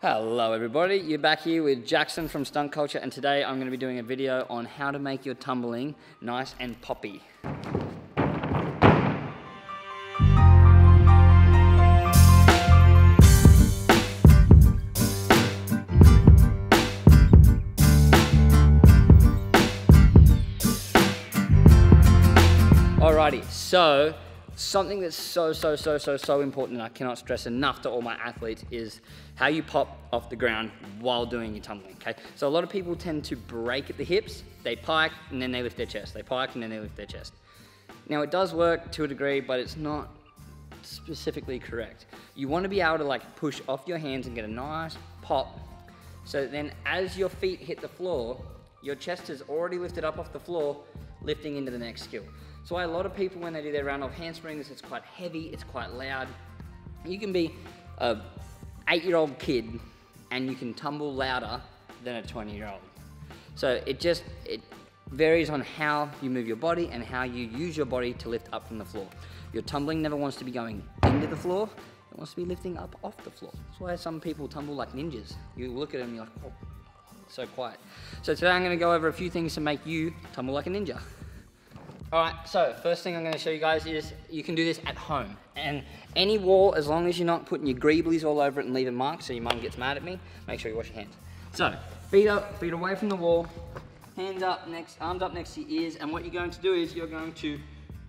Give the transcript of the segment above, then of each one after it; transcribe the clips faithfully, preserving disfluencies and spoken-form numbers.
Hello everybody, you're back here with Jackson from Stunt Culture, and today I'm going to be doing a video on how to make your tumbling nice and poppy. Alrighty, so something that's so, so, so, so, so important, and I cannot stress enough to all my athletes, is how you pop off the ground while doing your tumbling, okay? So a lot of people tend to break at the hips, they pike, and then they lift their chest. They pike, and then they lift their chest. Now, it does work to a degree, but it's not specifically correct. You want to be able to like push off your hands and get a nice pop, so that then as your feet hit the floor, your chest is already lifted up off the floor, lifting into the next skill. So why a lot of people, when they do their round-off handsprings, it's quite heavy, it's quite loud. You can be a eight-year-old kid and you can tumble louder than a twenty-year-old. So it just, it varies on how you move your body and how you use your body to lift up from the floor. Your tumbling never wants to be going into the floor, it wants to be lifting up off the floor. That's why some people tumble like ninjas. You look at them and you're like, oh, so quiet. So today I'm gonna go over a few things to make you tumble like a ninja. All right, so first thing I'm gonna show you guys is you can do this at home. And any wall, as long as you're not putting your greeblies all over it and leaving marks so your mum gets mad at me, make sure you wash your hands. So, feet up, feet away from the wall, hands up next, arms up next to your ears, and what you're going to do is you're going to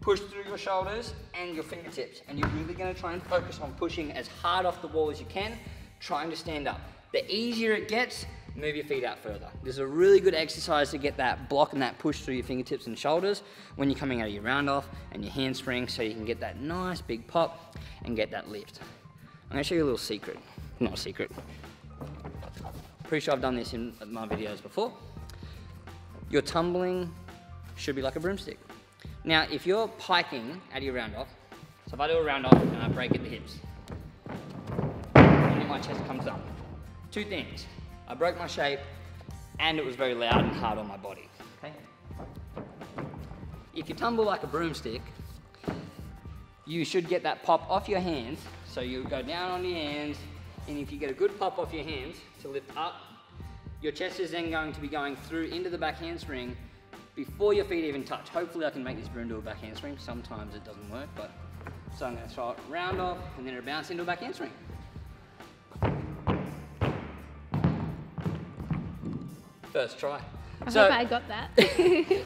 push through your shoulders and your fingertips, and you're really gonna try and focus on pushing as hard off the wall as you can, trying to stand up. The easier it gets, move your feet out further. This is a really good exercise to get that block and that push through your fingertips and shoulders when you're coming out of your round off and your handspring, so you can get that nice big pop and get that lift. I'm gonna show you a little secret. Not a secret. Pretty sure I've done this in my videos before. Your tumbling should be like a broomstick. Now, if you're piking out of your round off, so if I do a round off and I break at the hips, and then my chest comes up, two things. I broke my shape, and it was very loud and hard on my body, okay? If you tumble like a broomstick, you should get that pop off your hands, so you go down on your hands, and if you get a good pop off your hands to lift up, your chest is then going to be going through into the back handspring before your feet even touch. Hopefully I can make this broom do a back handspring. Sometimes it doesn't work, but so I'm gonna throw it round off, and then it'll bounce into a back handspring. First try. I so, hope I got that.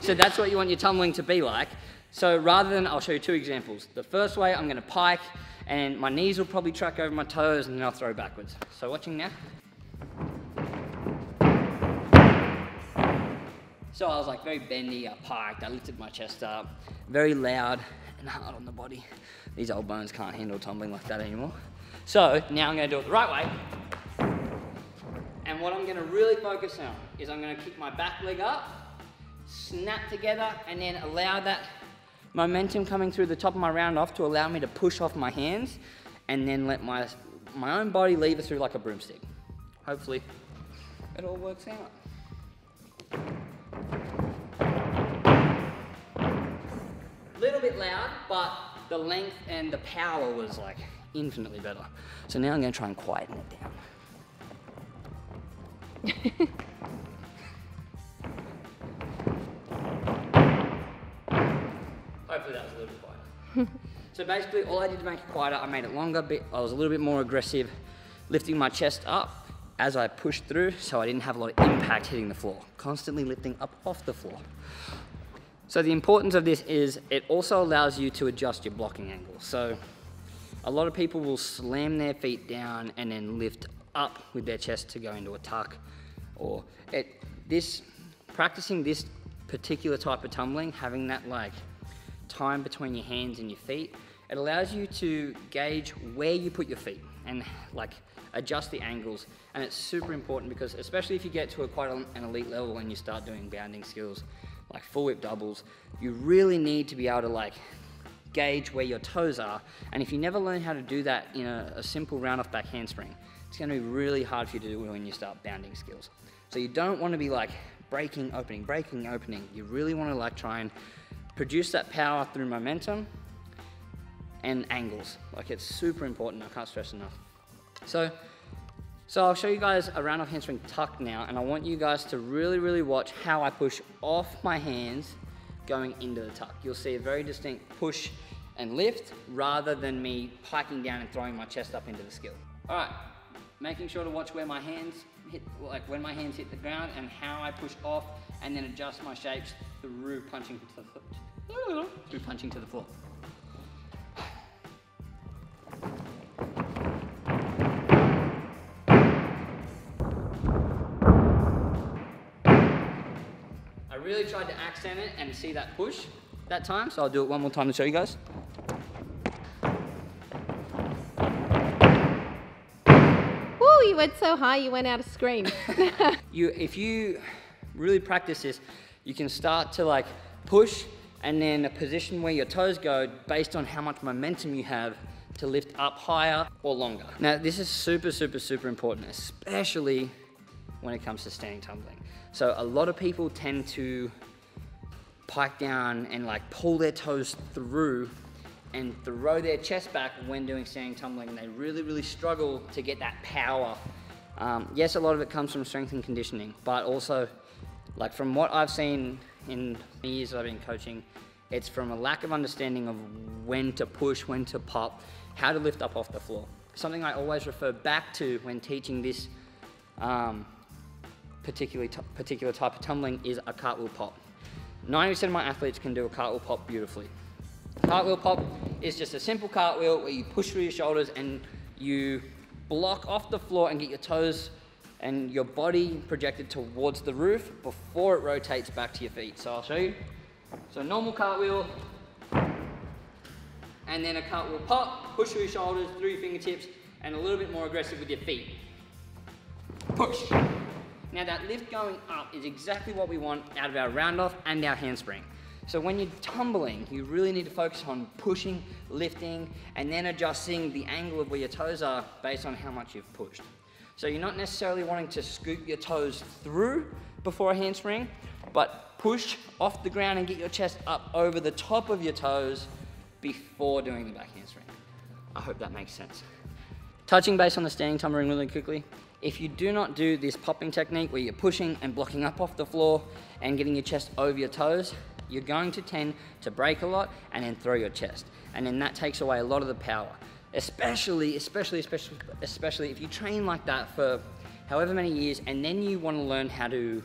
So that's what you want your tumbling to be like. So rather than, I'll show you two examples. The first way, I'm gonna pike, and my knees will probably track over my toes, and then I'll throw backwards. So watching now. So I was like very bendy, I piked, I lifted my chest up, very loud and hard on the body. These old bones can't handle tumbling like that anymore. So now I'm gonna do it the right way. And what I'm gonna really focus on is I'm gonna kick my back leg up, snap together, and then allow that momentum coming through the top of my round off to allow me to push off my hands, and then let my, my own body lever through like a broomstick. Hopefully, it all works out. Little bit loud, but the length and the power was like infinitely better. So now I'm gonna try and quieten it down. Hopefully that was a little bit quieter. So basically all I did to make it quieter, I made it longer, but I was a little bit more aggressive, lifting my chest up as I pushed through, so I didn't have a lot of impact hitting the floor, constantly lifting up off the floor. So the importance of this is it also allows you to adjust your blocking angle. So a lot of people will slam their feet down and then lift up with their chest to go into a tuck, or it, this, practicing this particular type of tumbling, having that like time between your hands and your feet, it allows you to gauge where you put your feet and like adjust the angles. And it's super important because especially if you get to a quite an elite level and you start doing bounding skills like full whip doubles, you really need to be able to like gauge where your toes are. And if you never learn how to do that in a, a simple round off back handspring, it's gonna be really hard for you to do when you start bounding skills. So you don't wanna be like breaking, opening, breaking, opening. You really wanna like try and produce that power through momentum and angles. Like it's super important, I can't stress enough. So So I'll show you guys a round off handspring tuck now, and I want you guys to really, really watch how I push off my hands going into the tuck. You'll see a very distinct push and lift rather than me piking down and throwing my chest up into the skill. All right, making sure to watch where my hands hit, like when my hands hit the ground and how I push off, and then adjust my shapes through punching to the floor. Through punching to the floor. I really tried to accent it and see that push that time, so I'll do it one more time to show you guys. Woo, you went so high you went out of screen. You, if you really practice this, you can start to like push and then a position where your toes go based on how much momentum you have to lift up higher or longer. Now this is super, super, super important, especially when it comes to standing tumbling. So a lot of people tend to pike down and like pull their toes through and throw their chest back when doing standing tumbling. They really, really struggle to get that power. Um, yes, a lot of it comes from strength and conditioning, but also like from what I've seen in the years that I've been coaching, it's from a lack of understanding of when to push, when to pop, how to lift up off the floor. Something I always refer back to when teaching this um, particularly particular type of tumbling is a cartwheel pop. ninety percent of my athletes can do a cartwheel pop beautifully. Cartwheel pop is just a simple cartwheel where you push through your shoulders and you block off the floor and get your toes and your body projected towards the roof before it rotates back to your feet. So I'll show you. So normal cartwheel, and then a cartwheel pop, push through your shoulders, through your fingertips, and a little bit more aggressive with your feet. Push. Now that lift going up is exactly what we want out of our round off and our handspring. So when you're tumbling, you really need to focus on pushing, lifting, and then adjusting the angle of where your toes are based on how much you've pushed. So you're not necessarily wanting to scoop your toes through before a handspring, but push off the ground and get your chest up over the top of your toes before doing the back handspring. I hope that makes sense. Touching base on the standing tumbling really quickly. If you do not do this popping technique where you're pushing and blocking up off the floor and getting your chest over your toes, you're going to tend to break a lot and then throw your chest. And then that takes away a lot of the power. Especially, especially, especially, especially if you train like that for however many years and then you want to learn how to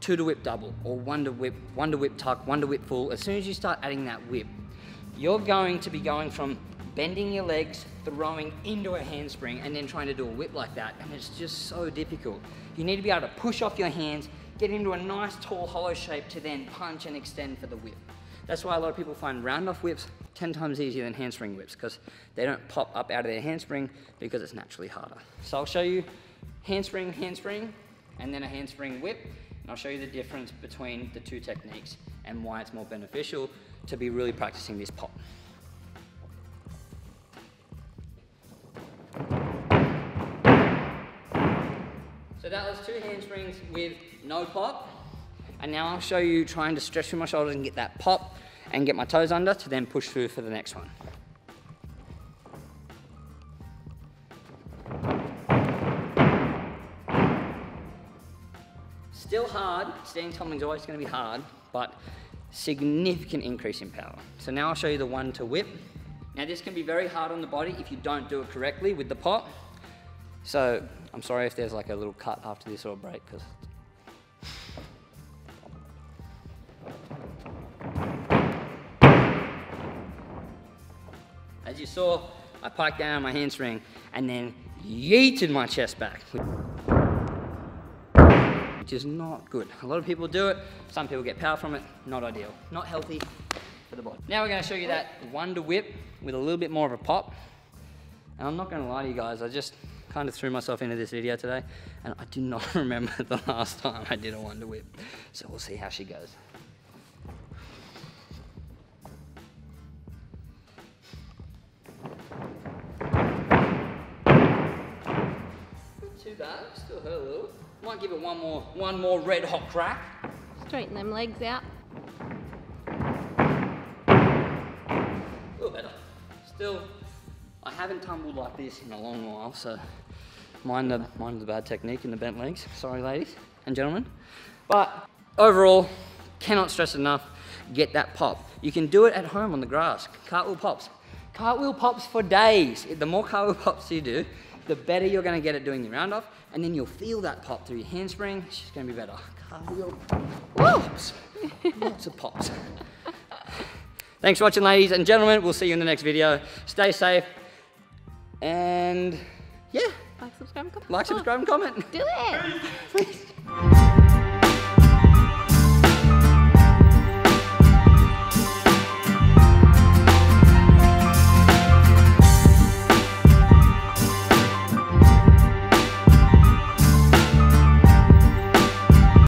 two-to whip double or one-to whip, one-to whip tuck, one-to whip full. As soon as you start adding that whip, you're going to be going from bending your legs, throwing into a handspring, and then trying to do a whip like that, and it's just so difficult. You need to be able to push off your hands, get into a nice tall hollow shape to then punch and extend for the whip. That's why a lot of people find round-off whips ten times easier than handspring whips, because they don't pop up out of their handspring because it's naturally harder. So I'll show you handspring, handspring, and then a handspring whip, and I'll show you the difference between the two techniques and why it's more beneficial to be really practicing this pop. So that was two handsprings with no pop. And now I'll show you trying to stretch through my shoulders and get that pop and get my toes under to then push through for the next one. Still hard, standing tumbling's always gonna be hard, but significant increase in power. So now I'll show you the one to whip. Now this can be very hard on the body if you don't do it correctly with the pop. So I'm sorry if there's like a little cut after this or a break, because as you saw, I piked down my handspring and then yeeted my chest back, which is not good. A lot of people do it. Some people get power from it. Not ideal. Not healthy for the body. Now we're going to show you that one to whip with a little bit more of a pop. And I'm not going to lie to you guys, I just kind of threw myself into this video today and I do not remember the last time I did a one to whip. So we'll see how she goes. Not too bad, still hurt a little. Might give it one more, one more red hot crack. Straighten them legs out. A little better. Still, I haven't tumbled like this in a long while, so Mind the, mind the bad technique in the bent legs. Sorry, ladies and gentlemen. But overall, cannot stress enough, get that pop. You can do it at home on the grass. Cartwheel pops. Cartwheel pops for days. The more cartwheel pops you do, the better you're gonna get at doing your roundoff, and then you'll feel that pop through your handspring. It's just gonna be better. Cartwheel pops. Lots of pops. Thanks for watching, ladies and gentlemen. We'll see you in the next video. Stay safe. And yeah. Like, subscribe, and comment. Like, subscribe, and comment. Do it. Please.